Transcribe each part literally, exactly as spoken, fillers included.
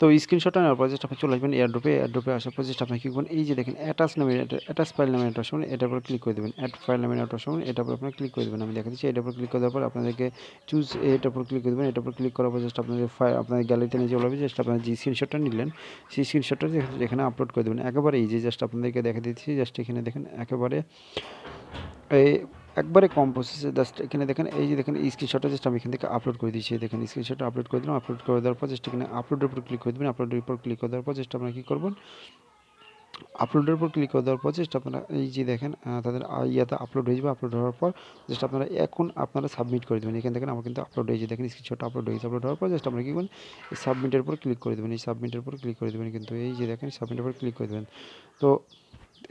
তো স্ক্রিনশট নেওয়ার পর জাস্ট আপনি চলে আসবেন এয়ারড্রপে। এয়ারড্রপে আসার পর জাস্ট আপনি কি করবেন, এই যে দেখেন অ্যাটাচ নামে অ্যাটাচ ফাইল নামে একটা শুনুন, এটার উপর ক্লিক করে দেবেন। অ্যাড ফাইল নামে একটা শুনুন, এটার উপর আপনার ক্লিক করে দেবেন। আমি দেখা দিচ্ছি এটার উপর ক্লিক করার পর আপনাদেরকে চুজ এটার উপর ক্লিক করে দেবেন। এটার উপর ক্লিক করার পর জাস্ট আপনাদের ফাইল আপনার গ্যালারিতে নিয়ে চলে যাবে। জাস্ট আপনার যে স্ক্রিনশটটা নিলেন সেই স্ক্রিনশটটা এখানে আপলোড করে দেবেন। একেবারে এই যে জাস্ট আপনাদেরকে দেখা দিচ্ছি, জাস্ট এখানে দেখেন একেবারে এই একবারে কম প্রসেসে জাস্ট এখানে দেখেন এই যে দেখেন স্ক্রিনশটটা জাস্ট আমি এখান থেকে আপলোড করে দিচ্ছি। দেখেন স্ক্রিনশটটা আপলোড করে দিলাম। আপলোড করে দেওয়ার পর জাস্ট এখানে আপলোডের উপর ক্লিক করে দেবেন। আপলোডের উপর ক্লিক করে দেওয়ার পর জাস্ট আপনারা কী করবেন, আপলোডের উপর ক্লিক করে দেওয়ার পর জাস্ট আপনারা এই যে দেখেন তাদের ইয়াতে আপলোড হয়ে যাবে। আপলোড হওয়ার পর জাস্ট আপনারা এখন আপনারা সাবমিট করে দেবেন। এখান থেকে আমার কিন্তু আপলোড হয়ে যায়, দেখেন স্ক্রিনশটটা আপলোড হয়েছে। আপলোড হওয়ার পর জাস্ট আপনারা কী করবেন, এই সাবমিটের উপর ক্লিক করে দেবেন। এই সাবমিটের উপর ক্লিক করে দেবেন, কিন্তু এই যে দেখেন সাবমিটের উপর ক্লিক করে দেবেন। তো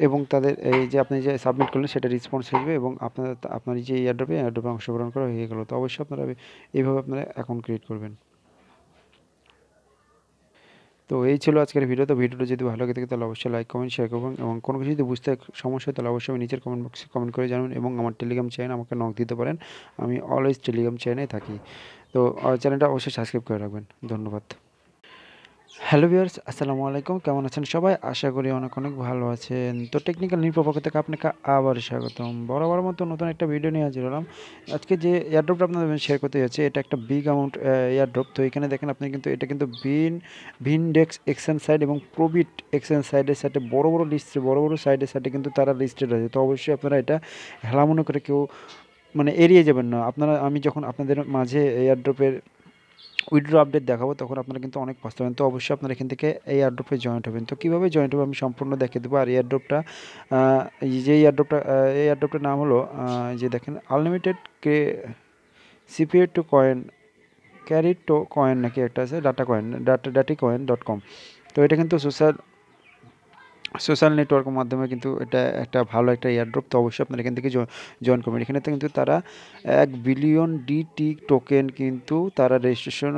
এবং তাদের এই যে আপনি যে সাবমিট করলেন সেটা রেসপন্স হয়ে যাবে এবং আপনার আপনার যে এয়ারড্রপে এয়ারড্রপে অংশগ্রহণ করা হয়ে গেল। তো অবশ্যই আপনারা এইভাবে আপনারা অ্যাকাউন্ট ক্রিয়েট করবেন। তো এই ছিল আজকের ভিডিও। তো ভিডিওটা যদি ভালো লাগে থাকে তাহলে অবশ্যই লাইক কমেন্ট শেয়ার করবেন এবং কোনো কিছু যদি বুঝতে সমস্যা হয় তাহলে অবশ্যই আমি নিচের কমেন্ট বক্সে কমেন্ট করে জানাবেন এবং আমার টেলিগ্রাম চ্যানেল আমাকে নক দিতে পারেন, আমি অলওয়েজ টেলিগ্রাম চ্যানেলে থাকি। তো চ্যানেলটা অবশ্যই সাবস্ক্রাইব করে রাখবেন। ধন্যবাদ। হ্যালো ভিউয়ার্স, আসসালামু আলাইকুম। কেমন আছেন সবাই? আশা করি অনেক অনেক ভালো আছেন। তো টেকনিক্যাল নিউজ পক্ষ থেকে আপনাকে আবার স্বাগতম। বরাবর মতো নতুন একটা ভিডিও নিয়ে হাজির হলাম। আজকে যে এয়ারড্রপটা আপনাদের শেয়ার করতে যাচ্ছে এটা একটা বিগ অ্যামাউন্ট এয়ারড্রপ। তো এখানে দেখেন আপনি কিন্তু এটা কিন্তু ভিন ভিনডেক্স এক্সচেঞ্জ সাইট এবং প্রবিট এক্সচেঞ্জ সাইডের সাথে বড় বড় লিস্ট বড় বড় সাইডের সাথে কিন্তু তারা লিস্টেড আছে। তো অবশ্যই আপনারা এটা হেলামনো করে কেউ মানে এড়িয়ে যাবেন না। আপনারা আমি যখন আপনাদের মাঝে এয়ারড্রপের উইথড্র আপডেট দেখাবো তখন আপনারা কিন্তু অনেক পস্তাবেন। তো অবশ্যই আপনারা এখান থেকে এই এয়ারড্রপে জয়েন্ট হবেন। তো কীভাবে জয়েন্ট হবে আমি সম্পূর্ণ দেখিয়ে দেবো। আর এয়ারড্রপটা যে এয়ারড্রপটা এই এয়ারড্রপটার নাম হলো যে দেখেন আনলিমিটেড কে সিপিএটু কয়েন ক্যারিটো কয়েন নাকি একটা আছে ডাটা কয়েন ডাটা ডাটি কয়েন ডট কম। তো এটা কিন্তু সোশ্যাল সোশ্যাল নেটওয়ার্কের মাধ্যমে কিন্তু এটা একটা ভালো একটা এয়ারড্রপ। তো অবশ্যই আপনারা এখান থেকে জয়েন করবেন। এখানে কিন্তু তারা এক বিলিয়ন ডিটি টোকেন কিন্তু তারা রেজিস্ট্রেশন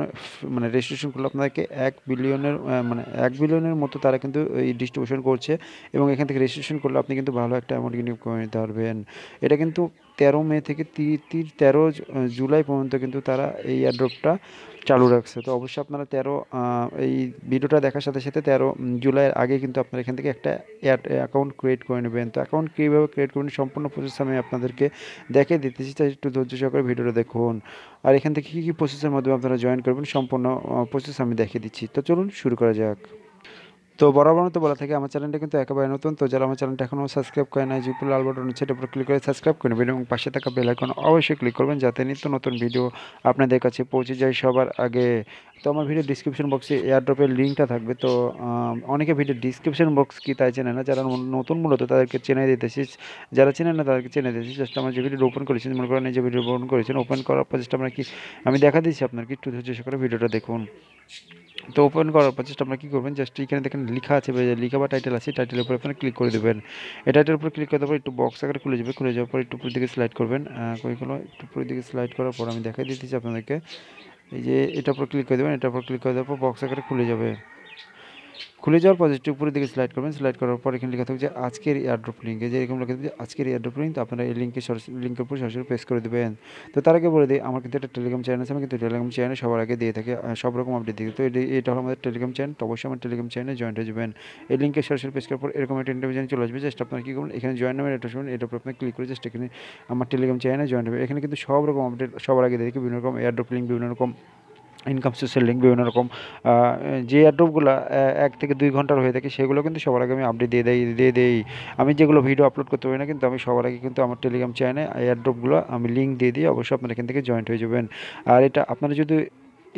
মানে রেজিস্ট্রেশন করলে আপনাদেরকে এক বিলিয়নের মানে এক বিলিয়নের মতো তারা কিন্তু এই ডিস্ট্রিবিউশন করছে এবং এখান থেকে রেজিস্ট্রেশন করলে আপনি কিন্তু ভালো একটা অ্যামাউন্ট কিন্তু করে নিতে পারবেন। এটা কিন্তু তেরো মে থেকে তির তেরো জুলাই পর্যন্ত কিন্তু তারা এই এয়ারড্রপটা চালু রাখছে। তো অবশ্যই আপনারা তেরো এই ভিডিওটা দেখার সাথে সাথে তেরো জুলাইয়ের আগে কিন্তু আপনারা এখান থেকে একটা অ্যাকাউন্ট ক্রিয়েট করে নেবেন। তো অ্যাকাউন্ট কীভাবে ক্রিয়েট করবেন সম্পূর্ণ প্রসেস আমি আপনাদেরকে দেখে দিতেছি, তাই একটু ধৈর্য সহকারে ভিডিওটা দেখুন। আর এখান থেকে কী কী প্রসেসের মাধ্যমে আপনারা জয়েন করবেন সম্পূর্ণ প্রসেস আমি দেখিয়ে দিচ্ছি। তো চলুন শুরু করা যাক। তো বরাবর মতো বলা থাকে আমার চ্যানেলটা কিন্তু একেবারে নতুন। তো যারা আমার চ্যানেলটা এখনও সাবস্ক্রাইব করে নেয় যে উপরে লাল বাটন আছে সেটার উপর ক্লিক করে সাবস্ক্রাইব করে নেবেন এবং পাশে থাকা বেল আইকন অবশ্যই ক্লিক করবেন যাতে নিত্য নতুন ভিডিও আপনাদের কাছে পৌঁছে যায় সবার আগে। তো আমার ভিডিও ডিসক্রিপশন বক্সে এয়ারড্রপের লিঙ্কটা থাকবে। তো অনেকে ভিডিও ডিসক্রিপশন বক্স কি তাই চেনে না, যারা নতুন মূলত তাদেরকে চেনে দিতেছি, যারা চেনে না তাদেরকে চেনে দিতেছি। জাস্ট আমার যে ভিডিও ওপেন করেছেন মনে করেন এই যে ভিডিও ওপেন করেছেন, ওপেন করার পর জাস্ট আমরা কি আমি দেখা দিচ্ছি আপনাকে, একটু ধৈর্য করে ভিডিওটা দেখুন। তো ওপেন করার পর জাস্ট আপনারা কী করবেন, জাস্ট এখানে দেখেন লেখা আছে লেখা বা টাইটেল আছে, টাইটেলের উপর আপনারা ক্লিক করে দেবেন। এই টাইটেলের উপর ক্লিক করার পর একটু বক্স আকারে খুলে যাবে। খুলে যাওয়ার পর একটু উপরের দিকে স্লাইড করবেন, কয়েকগুলো একটু উপরের দিকে স্লাইড করার পর আমি দেখাই দিতেছি আপনাদেরকে। এই যে এটার উপর ক্লিক করে দেবেন, এটার উপর ক্লিক করে দেওয়ার পর বক্স আকারে খুলে যাবে। খুলে যাওয়ার পর একটু উপরের দিকে স্লাইড করবেন, স্লাইড করার পর এখানে লেখা থাকবে যে আজকের এয়ারড্রপ লিঙ্কে, যে এরকম লেখা থাকবে যে আজকের এয়ারড্রপ লিঙ্ক। তো আপনারা এই লিঙ্কে সরাসরি লিঙ্কের উপর সরাসরি প্রেস করে দেবেন। তো তার আগে বলে দিই আমার কিন্তু একটা টেলিগ্রাম চ্যানেল আছে, আমি কিন্তু টেলিগ্রাম চ্যানেলে সবার আগে দিয়ে থাকি সব রকম আপডেট দিই। তো এটা হলো আমাদের টেলিগ্রাম চ্যানেল। তো অবশ্যই আমার টেলিগ্রাম চ্যানেলে জয়েন হয়ে যাবেন। এই লিঙ্কে সরাসরি প্রেস করার পর এরকম একটা ইন্টারভিউ চলে আসবে। জাস্ট আপনারা কী করবেন, এখানে জয়েন নামের এটা শুনুন, এটার উপর আপনার ক্লিক করে জাস্ট এখানে আমার টেলিগ্রাম চ্যানেলে জয়েন হবে। এখানে কিন্তু সব রকম আপডেট সবার আগে দিয়ে থাকি, বিভিন্ন রকম এয়ারড্রপ লিঙ্ক, বিভিন্ন রকম ইনকাম সোর্সের লিঙ্ক, বিভিন্ন রকম যে এয়ারড্রপগুলো এক থেকে দুই ঘন্টার হয়ে থাকে সেগুলো কিন্তু সবার আগে আমি আপডেট দিয়ে দেই দিয়ে দিই আমি যেগুলো ভিডিও আপলোড করতে পারি না কিন্তু আমি সবার আগে কিন্তু আমার টেলিগ্রাম চ্যানেলে এয়ারড্রপগুলো আমি লিঙ্ক দিয়ে দিই। অবশ্যই আপনারা এখান থেকে জয়েন্ট হয়ে যাবেন। আর এটা আপনারা যদি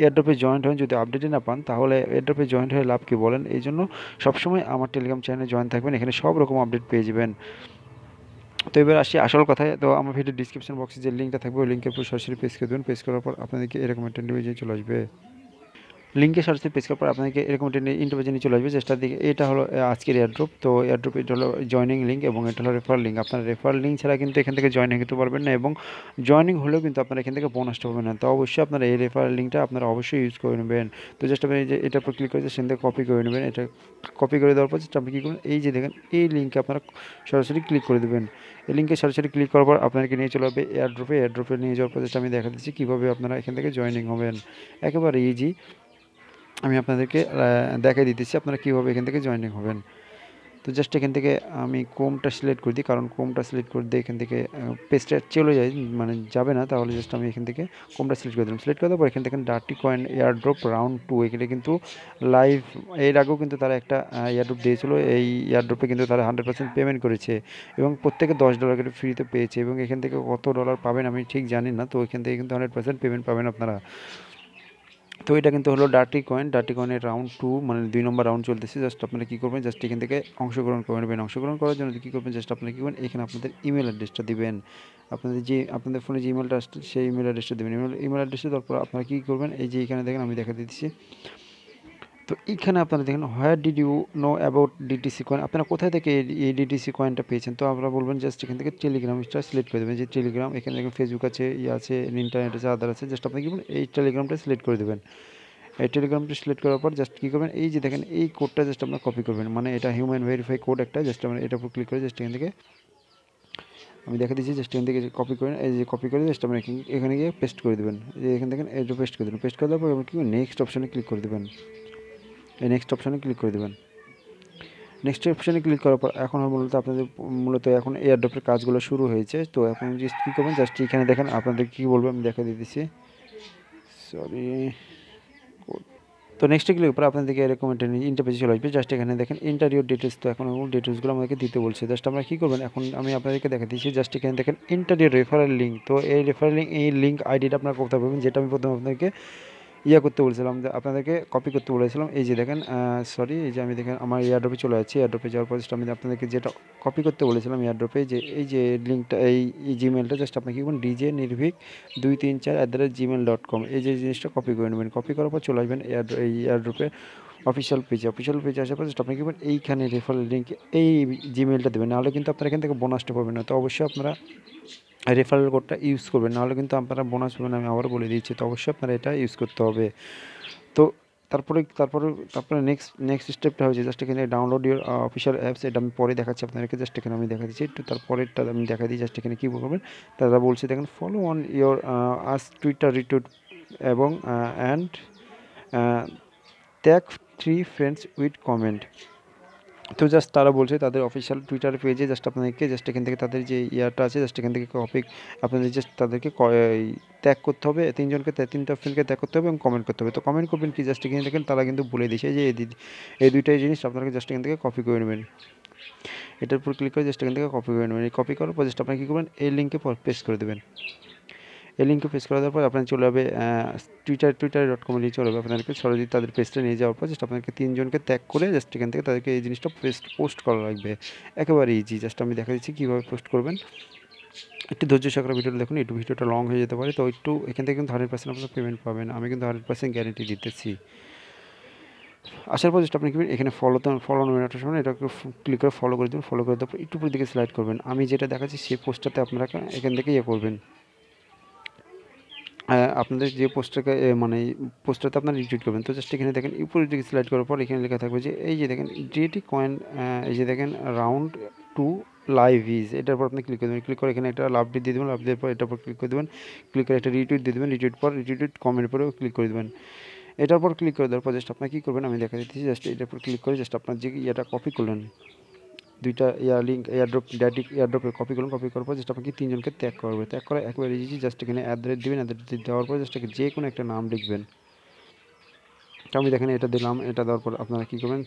এয়ারড্রপে জয়েন্ট হন, যদি আপডেটই না পান তাহলে এয়ারড্রপে জয়েন্ট হয়ে লাভ কী বলেন? এই জন্য সবসময় আমার টেলিগ্রাম চ্যানেলে জয়েন থাকবেন, এখানে সব রকম আপডেট পেয়ে যাবেন। তো এবার আসি আসল কথায়। তো আমার ভিডিও ডিসক্রিপশন বক্সে যে লিঙ্কটা থাকবে ওই লিঙ্কের উপর সরাসরি পেস করে দেবেন। পেস করার পর আপনাদেরকে এরকম একটা ইন্টারভিউ চলে আসবে। লিঙ্কে সরাসরি পেস করার পর আপনাদেরকে এরকম একটা ইন্টারভিউ নিয়ে চলে আসবে। চেষ্টার দিকে এটা হলো আজকের এয়ারড্রপ। তো এয়ারড্রপ এটা হলো জয়নিং লিঙ্ক এবং এটা হলো রেফার লিঙ্ক। আপনারা রেফার লিঙ্ক ছাড়া কিন্তু এখান থেকে জয়েনিং হতে পারবেন না এবং জয়নিং হলেও কিন্তু আপনারা এখান থেকে বোনাসটা পাবেন না। তো অবশ্যই আপনারা এই রেফার লিঙ্কটা আপনারা অবশ্যই ইউজ করে নেবেন। তো জাস্ট আপনি যে এটার উপর ক্লিক করে সেখান থেকে কপি করে নেবেন। এটা কপি করে দেওয়ার পর জাস্ট আপনি কী করবেন, এই যে দেখেন এই লিঙ্কে আপনারা সরাসরি ক্লিক করে দেবেন। এই লিঙ্কে সরাসরি ক্লিক করার পর আপনাদেরকে নিয়ে চলে যাবে এয়ারড্রপে। এয়ারড্রপে নিয়ে যাওয়ার পর জাস্ট আমি দেখা দিচ্ছি কীভাবে আপনারা এখান থেকে জয়নিং হবেন, একেবারে ইজি। আমি আপনাদেরকে দেখাই দিতেছি আপনারা কিভাবে এখান থেকে জয়েনিং হবেন। তো জাস্ট এখান থেকে আমি ক্রোমটা সিলেক্ট করে দিই, কারণ ক্রোমটা সিলেক্ট করে দিয়ে এখান থেকে পেজটা চলে যায় মানে যাবে না, তাহলে জাস্ট আমি এখান থেকে ক্রোমটা সিলেক্ট করে দিলাম। সিলেক্ট করার পর এখান থেকে ডাটি কয়েন এয়ারড্রপ রাউন্ড টু, এখানে কিন্তু লাইভ এর আগেও কিন্তু তারা একটা এয়ারড্রপ দিয়েছিল, এই এয়ারড্রপে কিন্তু তারা হান্ড্রেড পার্সেন্ট পেমেন্ট করেছে এবং প্রত্যেকে দশ ডলার করে ফ্রিতে পেয়েছে এবং এখান থেকে কত ডলার পাবেন আমি ঠিক জানি না। তো এখান থেকে কিন্তু হান্ড্রেড পার্সেন্ট পেমেন্ট পাবেন আপনারা। তো এটা কিন্তু হলো ডাটি কয়েন, ডাটি কয়েনের রাউন্ড টু মানে দুই নম্বর রাউন্ড চলতেছে। জাস্ট আপনারা কী করবেন, জাস্ট এখান থেকে অংশগ্রহণ করবেন। অংশগ্রহণ করার জন্য কী করবেন, জাস্ট আপনারা কী করবেন এখানে আপনাদের ইমেল অ্যাড্রেসটা দিবেন, আপনাদের যে আপনাদের ফোনে যে ইমেলটা আসছে সেই ইমেল অ্যাড্রেসটা দেবেন। ইমেল ইমেল অ্যাড্রেসে তারপর আপনারা কী করবেন, এই যে এখানে দেখেন আমি দেখা দিচ্ছি। তো এখানে আপনারা দেখেন where did you know about DTC coin, আপনারা কোথায় থেকে এই ডিটিসি কয়েনটা পেয়েছেন। তো আপনারা বলবেন জাস্ট এখান থেকে টেলিগ্রামটা সিলেক্ট করে দেবেন, যে টেলিগ্রাম এখানে দেখেন ফেসবুক আছে, ইয়ে আছে, ইন্টারনেট আছে, আদার আছে। জাস্ট আপনি কি বলবেন এই টেলিগ্রামটা সিলেক্ট করে দেবেন। এই টেলিগ্রামটা সিলেক্ট করার পর জাস্ট কী করবেন, এই যে দেখেন এই কোডটা জাস্ট আপনারা কপি করবেন, মানে এটা হিউম্যান ভেরিফাই কোড একটা। জাস্ট আমরা এটার উপর ক্লিক করে জাস্ট এখান থেকে আমি দেখা দিচ্ছি, জাস্ট এখান থেকে কপি করেন, এই যে কপি করে জাস্ট আমরা এখানে গিয়ে পেস্ট করে দেবেন। যে এখান থেকে এটা পেস্ট করে দেবেন, পেস্ট করে দেওয়ার পর আপনি কি নেক্সট অপশানে ক্লিক করে দেবেন, এই নেক্সট অপশানে ক্লিক করে দেবেন। নেক্সট অপশানে ক্লিক করার পর এখন মূলত আপনাদের মূলত এখন এয়ারড্রপের কাজগুলো শুরু হয়েছে। তো এখন জাস্ট কী করবেন, জাস্ট এখানে দেখেন আপনাদের কী বলবো আমি দেখা দিতেছি, সরি। তো নেক্সটে ক্লিক করার পর আপনাদেরকে এরকম একটা ইন্টারফেস চলে আসবে। জাস্ট এখানে দেখেন ইন্টারিওর ডিটেলস, তো এখন ডিটেলসগুলো আমাকে দিতে বলছে। জাস্ট আমরা কী করবেন, এখন আমি আপনাদেরকে দেখা দিচ্ছি। জাস্ট এখানে দেখেন ইন্টারিওর রেফারেল লিঙ্ক, তো এই রেফারেল লিঙ্ক এই লিঙ্ক আইডিটা আপনারা কোথায় পাবেন, যেটা আমি প্রথমে আপনাদেরকে ইয়া করতে বলেছিলাম, আপনাদেরকে কপি করতে বলেছিলাম। এই যে দেখেন সরি, এই যে আমি দেখেন আমার এয়ারড্রপে চলে যাচ্ছি। এয়ারড্রপে যাওয়ার পর আমি আপনাদেরকে যেটা কপি করতে বলেছিলাম এয়ারড্রপে, যে এই যে লিঙ্কটা এই জিমেলটা জাস্ট আপনি কি করবেন ডিজে নির্ভীক দুই তিন চার at the rate Gmail dot com, এই যে জিনিসটা কপি করে নেবেন। কপি করার পর চলে আসবেন এয়ার এই এয়ারড্রপে অফিসিয়াল পেজে। অফিসিয়াল পেজে আসার পর জাস্ট আপনি কি বলেন এইখানে রেফারেল লিঙ্ক এই জিমেলটা দেবেন, নাহলে কিন্তু আপনারা এখান থেকে বোনাসটা পাবেন না। তো অবশ্যই আপনারা রেফারেল কোডটা ইউজ করবেন, নাহলে কিন্তু আপনারা বোনাস পাবেন, আমি আবার বলে দিচ্ছি। তো অবশ্যই আপনারা এটা ইউজ করতে হবে। তো তারপরে তারপরে তারপরে নেক্সট নেক্সট স্টেপটা হয়েছে জাস্ট এখানে ডাউনলোড ইউর অফিসিয়াল অ্যাপস, এটা আমি পরে দেখাচ্ছি আপনাদেরকে। জাস্ট এখানে আমি দেখা দিচ্ছি একটু, তারপরেরটা আমি দেখা দিই। জাস্ট এখানে কী বলবেন, তারা বলছে দেখেন follow on your us Twitter retweet এবং and tag three friends with comment. তো জাস্ট তারা বলছে তাদের অফিসিয়াল টুইটার পেজে জাস্ট আপনাদেরকে জাস্ট এখান থেকে তাদের যে ইয়ারটা আছে জাস্ট এখান থেকে কপি আপনাদের জাস্ট তাদেরকে ত্যাগ করতে হবে, তিনজনকে তিনটা ফ্রেন্ডকে ত্যাগ করতে হবে এবং কমেন্ট করতে হবে। তো কমেন্ট করবেন কি, জাস্ট এখানে দেখেন তারা কিন্তু বলে দিয়েছে যে এই দুইটাই জিনিস আপনারা জাস্ট এখান থেকে কপি করে নেবেন। এটার উপর ক্লিক করে জাস্ট এখান থেকে কপি করে নেবেন। এই কপি করার পর জাস্ট আপনারা কী করবেন, এই লিঙ্কে পেস্ট করে দেবেন। এই লিঙ্কে পেস্ট করে দেওয়ার পর আপনার চলে যাবে টুইটার টুইটার ডট কমে নিয়ে চলে যাবে। আপনাদেরকে সরাসরি তাদের পেজটা নিয়ে যাওয়ার পর জাস্ট আপনাকে তিনজনকে ত্যাগ করে জাস্ট এখান থেকে তাদেরকে এই জিনিসটা পেস্ট পোস্ট করা লাগবে, একেবারে ইজি। জাস্ট আমি দেখা দিচ্ছি কীভাবে পোস্ট করবেন, একটু ধৈর্য সহকারে ভিডিওটা দেখুন, একটু ভিডিওটা লং হয়ে যেতে পারে। তো একটু এখান থেকে কিন্তু হান্ড্রেড পার্সেন্ট আপনারা পেমেন্ট পাবেন, আমি কিন্তু হান্ড্রেড পার্সেন্ট গ্যারেন্টি দিতেছি। আসার পর জাস্ট আপনি কি এখানে ফলো ফলো নেবেন, একটা সময় এটাকে ক্লিক করে ফলো করে দেবেন। ফলো করে দেওয়ার পর একটু উপরের দিকে স্লাইড করবেন, আমি যেটা দেখাচ্ছি সেই পোস্টটাতে আপনারা এখান থেকে ইয়ে করবেন, আপনাদের যে পোস্টটাকে মানে পোস্টটাতে আপনারা রিটুইট করবেন। তো জাস্ট এখানে দেখেন উপরের দিকে স্লাইড করার পর এখানে লেখা থাকবে যে এই যে দেখেন ডিটি কয়েন, এই যে দেখেন রাউন্ড টু লাইভ ইজ, এটার পর আপনি ক্লিক করে দেবেন। ক্লিক করে এখানে একটা লাভ দিয়ে দেবেন, লাভ দেওয়ার পর এটার পর ক্লিক করে দেবেন। ক্লিক করে একটা রিটুইট দিয়ে দেবেন, রিটুইট পর রিটুইট কমেন্ট পরেও ক্লিক করে দেবেন। এটার পর ক্লিক করে দেওয়ার পর জাস্ট আপনার কী করবেন আমি দেখা দিচ্ছি। জাস্ট এটার পর ক্লিক করে জাস্ট আপনার যে ইয়েটা কপি করলেন, দুইটা ইয়ার লিঙ্ক এয়ারড্রপ ড্যাটি এয়ারড্রপে কপি করুন। কপি করার পর জাস্ট আপনাকে তিনজনকে ত্যাগ করবে, ত্যাগ করা একবারে ইজি। জাস্ট এখানে অ্যাড্রেস দেবেন, অ্যাড্রেস দেওয়ার পর জাস্ট যে কোনো একটা নাম লিখবেন। তো আমি দেখেন এটা দিলাম, এটা দেওয়ার পর আপনারা কী করবেন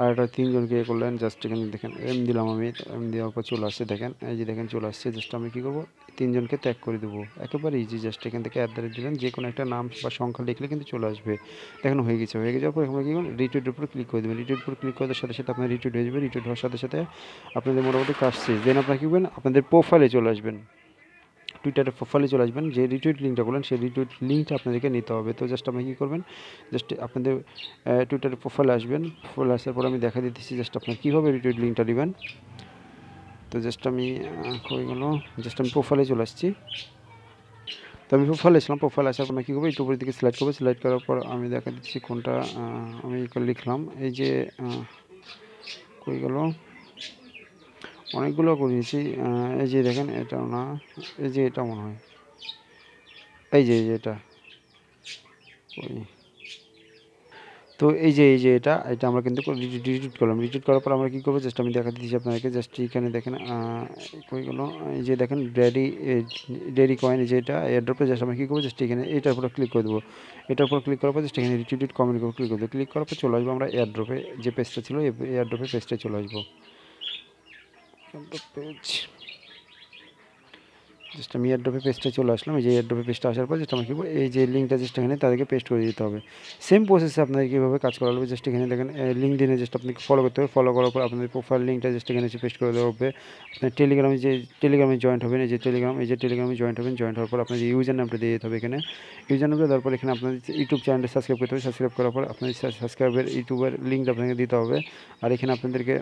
আর এটা তিনজনকে এ করলেন। জাস্ট এখানে দেখেন এম দিলাম, আমি এম দেওয়ার পর চলে আসছে, দেখেন এই যে দেখেন চলে আসছে। জাস্ট আমি কী করবো তিনজনকে ত্যাগ করে দেবো, একেবারে ইজি। জাস্ট এখান থেকে অ্যাড্রেস দিলেন, যে কোনো একটা নাম বা সংখ্যা লিখলে কিন্তু চলে আসবে। দেখেন হয়ে গেছে, হয়ে গেছে পর এখানে কী করবেন রিটুইটের উপর ক্লিক করে দেবেন। রিটুইট উপর ক্লিক করার সাথে সাথে আপনার রিটুইট হয়ে যাবে। রিটুইট হওয়ার সাথে সাথে আপনাদের মোটামুটি কাজ শেষ। দেন আপনারা কী করবেন আপনাদের প্রোফাইলে চলে আসবেন, টুইটারের প্রোফাইলে চলে আসবেন। যে রিটুইট লিঙ্কটা বললেন সেই রিটুইট লিঙ্কটা আপনাদেরকে নিতে হবে। তো জাস্ট আপনি কী করবেন, জাস্ট আপনাদের টুইটারের প্রোফাইলে আসবেন। প্রোফাইলে আসার পর আমি দেখা দিতেছি জাস্ট আপনার কীভাবে রিটুইট লিঙ্কটা নেবেন। তো জাস্ট আমি কই গেল, জাস্ট আমি প্রোফাইলে চলে আসছি। তো আমি প্রোফাইলে এসলাম, প্রোফাইলে আসার পর আমি কী করবো একটু উপরের দিকে স্লাইড করবো। স্লাইড করার পর আমি দেখা দিচ্ছি কোনটা আমি লিখলাম, এই যে কই গেল অনেকগুলো করিয়েছি। এই যে দেখেন এটাও না, এই যে এটা মনে হয়, এই যে এটা তো এই যে এই যে এটা এটা আমরা কিন্তু ডিলিট করলাম। ডিলিট করার পর আমরা কি করব, জাস্ট আমি দেখা দিচ্ছি আপনাদেরকে। জাস্ট এখানে দেখেন কই গেল, এই যে দেখেন ডেরি ডেরি কয়েন যেটা এয়ারড্রপে, জাস্ট আমরা কি করব, জাস্ট এখানে এটার উপর ক্লিক করে দেব। এটার উপর ক্লিক করার পর জাস্ট এখানে রিট্রিট কমেন্ট করে ক্লিক করব। ক্লিক করার পর চলে আসবো আমরা এয়ারড্রপে, যে পেজটা ছিল এয়ারড্রপে পেজটা চলে আসবো। জাস্ট আমি এয়ারড্রপে পেজটা চলে আসলাম। এই যে এয়ারড্রপে পেজটা আসার পর যেটা আমি কি বলবো, এই যে লিঙ্কটা জাস্ট এখানে তাদেরকে পেস্ট করে দিতে হবে। সেম প্রসেসে আপনাদের কীভাবে কাজ করা হবে, জাস্ট এখানে দেখেন লিঙ্ক দিনে জাস্ট আপনাকে ফলো করতে হবে। ফলো করার পর আপনাদের প্রোফাইল লিঙ্কটা জাস্ট এখানে পেস্ট করে দেওয়া হবে। আপনার টেলিগ্রামে যে টেলিগ্রামে জয়েন্ট হবেন, এই যে টেলিগ্রাম এই যে টেলিগ্রামে জয়েন্ট হবেন। জয়েন্ট হওয়ার পর আপনার যে ইউজার নামটা দিয়ে দিতে হবে, এখানে ইউজার নামটা দেওয়ার পর এখানে আপনার ইউটিউব চ্যানেলটা সাবস্ক্রাইব করতে হবে। সাবস্ক্রাইব করার পর আপনার সাবস্ক্রাইবের ইউটিউবের লিঙ্কটা আপনাকে দিতে হবে। আর এখানে আপনাদেরকে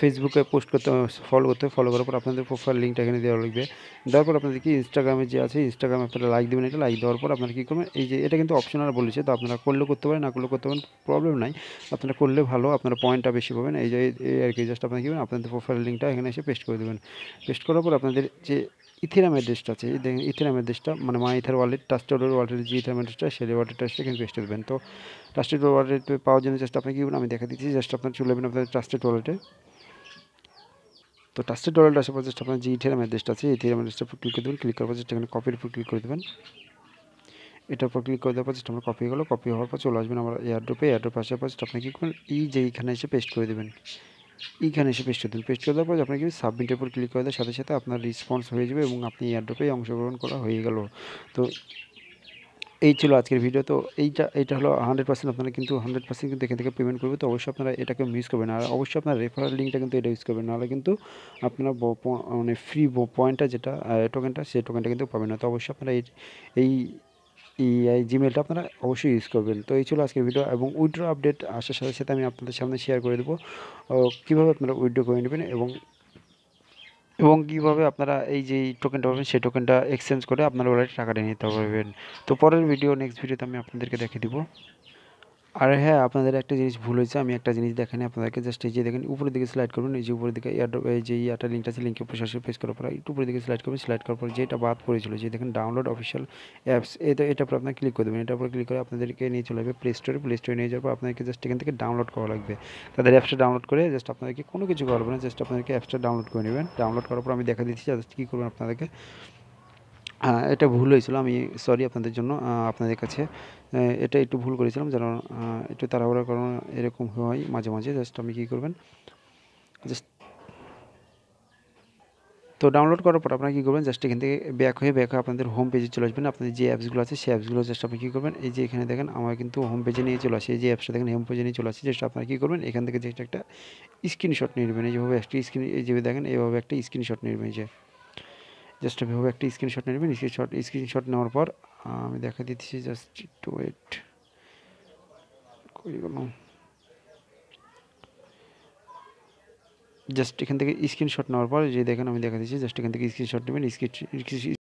ফেসবুকে পোস্ট করতে ফলো করতে ফলো করার পর আপনাদের প্রোফাইল লিঙ্কটা এখানে দেওয়া লাগবে। দেওয়ার পর আপনাদের কি ইনস্টাগ্রামে যে আছে ইনস্টাগ্রামে আপনারা লাইক দেবেন। এটা লাইক দেওয়ার পর আপনারা কী করবেন, এই যে এটা কিন্তু অপশনাল বলেছে, তো আপনারা করলেও করতে পারেন, না করলেও করতে পারেন, প্রবলেম নাই। আপনারা করলে ভালো, আপনারা পয়েন্টটা বেশি পাবেন। এই যে এই আর কি জাস্ট আপনারা কী করবেন, আপনাদের প্রোফাইল লিঙ্কটা এখানে এসে পেস্ট করে দেবেন। পেস্ট করার পর আপনাদের যে ইথেরিয়াম অ্যাড্রেসটা আছে, এই দেখেন ইথেরিয়াম অ্যাড্রেসটা মানে মাই ইথার ওয়ালেট টাস্টেড ওয়ালেটের যে ইথেরিয়াম অ্যাড্রেসটা, সেই ওয়ালেট অ্যাড্রেসটা এখানে পেস্ট দেবেন। তো টাস্টেড ওয়ালেট পাওয়ার জন্য জাস্ট আপনি কী করবেন, আমি দেখা দিচ্ছি। জাস্ট আপনার চলে যাবেন আপনাদের টাস্টেড ওয়ালেটে। তো টাস্টেড ওয়ালেট আসার পর জাস্ট আপনার যে ইথেরিয়াম অ্যাড্রেসটা আছে, ইথেরিয়াম অ্যাড্রেসটা উপর ক্লিক করে দেবেন। ক্লিক করার পর জাস্ট এখানে কপির উপর ক্লিক করে দেবেন। এটার উপর ক্লিক করে দেওয়ার পর জাস্ট আমরা কপি হয়ে গেলো। কপি হওয়ার পর চলে আসবেন আমার এয়ারড্রপে। এয়ারড্রপে আসার পর জাস্ট আপনি কী করবেন, এই যে এইখানে এসে পেস্ট করে দেবেন। এইখানে এসে পেস্ট করে দেবেন। পেস্ট করে দেওয়ার পর আপনাকে সাবমিটের উপর ক্লিক করে দেওয়ার সাথে সাথে আপনার রেসপন্স হয়ে যাবে এবং আপনি এয়ারড্রপে অংশগ্রহণ করা হয়ে গেল। তো এই ছিল আজকের ভিডিও। তো এইটা এটা হলো হান্ড্রেড পার্সেন্ট আপনারা কিন্তু হান্ড্রেড পার্সেন্ট কিন্তু এখান থেকে পেমেন্ট করবে। তো অবশ্যই আপনারা এটাকে মিস করবেন। আর অবশ্যই আপনার রেফারেল লিঙ্কটা কিন্তু এটা ইউজ করবেন, নাহলে কিন্তু আপনারা মানে ফ্রি পয়েন্টটা যেটা টোকেনটা সেই টোকেনটা কিন্তু পাবেন না। তো অবশ্যই আপনারা এই এই এই জিমেলটা আপনারা অবশ্যই ইউজ করবেন। তো এই ছিল আজকের ভিডিও, এবং উইথড্র আপডেট আসার সাথে সাথে আমি আপনাদের সামনে শেয়ার করে দেবো কীভাবে আপনারা উইথড্র করে নেবেন এবং এবং কীভাবে আপনারা এই যে টোকেনটা পাবেন সেই টোকেনটা এক্সচেঞ্জ করে আপনার ওয়ালেটে টাকাটা নিতে পারবেন। তো পরের ভিডিও নেক্সট ভিডিওতে আমি আপনাদেরকে দেখিয়ে দিব। আর হ্যাঁ, আপনাদের একটা জিনিস ভুল হয়েছে, আমি একটা জিনিস দেখানি আপনাদেরকে। জাস্ট এই যে দেখেন উপরের দিকে স্লাইড করবেন, এই যে উপরের দিকে এয়ারড্রপ এই যে একটা লিঙ্কটা আছে, লিঙ্কের উপর সরাসরি পেস্ট করার পর একটু উপরের দিকে স্লাইড করবেন। স্লাইড করার পর যেটা বাদ পড়েছিল, যে দেখেন ডাউনলোড অফিসিয়াল অ্যাপস, এটা এটার উপর আপনার ক্লিক করে দেবেন। এটার উপর ক্লিক করে আপনাদেরকে নিয়ে চলে যাবে প্লে স্টোরে। প্লে স্টোরে নিয়ে যাওয়ার পর আপনাদেরকে জাস্ট এখান থেকে ডাউনলোড করা লাগবে। তাদের অ্যাপসটা ডাউনলোড করে জাস্ট আপনাদেরকে কোনো কিছু করবেন না, জাস্ট আপনাদেরকে অ্যাপসটা ডাউনলোড করে নেবেন। ডাউনলোড করার পর আমি দেখা দিচ্ছি জাস্ট কী করবেন আপনাদেরকে। হ্যাঁ, এটা ভুল হয়েছিল, আমি সরি আপনাদের জন্য, আপনাদের কাছে এটা একটু ভুল করেছিলাম, যেন একটু তাড়াহুড়া কারণ এরকম হয় মাঝে মাঝে। জাস্ট আপনি কী করবেন, জাস্ট তো ডাউনলোড করার পর আপনারা কী করবেন, জাস্ট এখান থেকে ব্যাক হয়ে ব্যাক হয়ে আপনাদের হোম পেজে চলে আসবেন। আপনাদের যে অ্যাপসগুলো আছে সেই অ্যাপসগুলো জাস্ট আপনি কী করবেন, এই যে এখানে দেখেন আমার কিন্তু হোম পেজে নিয়ে চলে আসে। এই যে অ্যাপসটা দেখেন হোম পেজে নিয়ে চলে আসে। জাস্ট আপনারা কী করবেন, এখান থেকে জাস্ট একটা স্ক্রিনশট নিয়ে নেবেন। এইভাবে একটা স্ক্রিন এই যে দেখেন এইভাবে একটা স্ক্রিনশট নিয়ে নেবেন। যে জাস্ট এভাবে একটা স্ক্রিনশট নেবেন। স্ক্রিনশট স্ক্রিনশট নেওয়ার পর আমি দেখা দিচ্ছি, জাস্ট একটু ওয়েট করে গেলাম। জাস্ট এখান থেকে স্ক্রিনশট নেওয়ার পর যে দেখেন আমি দেখা দিচ্ছি, জাস্ট এখান থেকে স্ক্রিনশট নেবেন। স্ক্রিন